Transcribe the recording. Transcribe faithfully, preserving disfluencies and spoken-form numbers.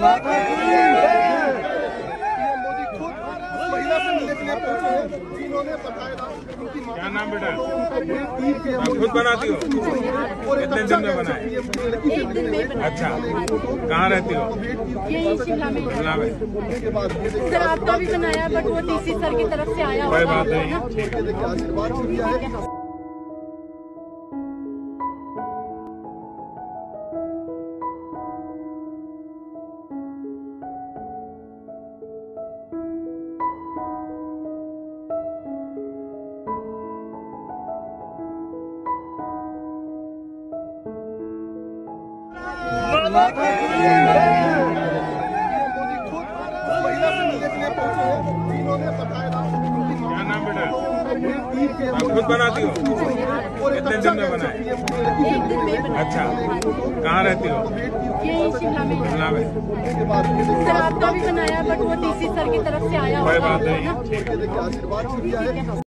मोदी खुद महिला से मिलने के लिए पहुंचे हैं, जिन्होंने बताया उनकी क्या नाम बेटा खुद बनाती हो, कितने दिन में बनाए? अच्छा, कहाँ रहती हो? यही शिमला में। शिमला में सर आपका भी बनाया, बट वो डीसी सर की तरफ से आया होगा। कोई बात नहीं। मोदी खुद महिला से मिलने के लिए पहुंचे हैं, जिन्होंने बताया उनकी क्या नाम बेटा खुद बनाती हो, कितने दिन में बनाए? अच्छा, कहाँ रहती हो? यही शिमला में। शिमला में सर आपका भी बनाया, बट वो डीसी सर की तरफ से आया होगा। कोई बात नहीं।